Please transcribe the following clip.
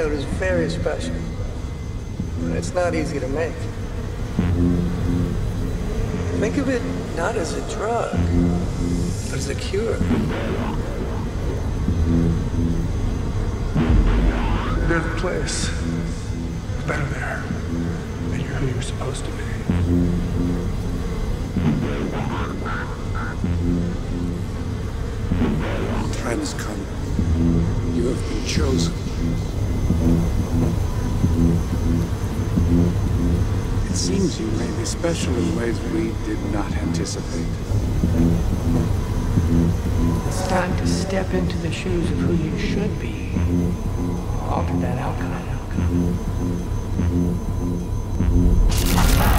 coat is very special. And it's not easy to make. Think of it not as a drug, but as a cure. There's a place. It's better there. And you're who you're supposed to be. The time has come. You have been chosen. It seems you may be special in ways we did not anticipate. It's time to step into the shoes of who you should be. Alter that outcome.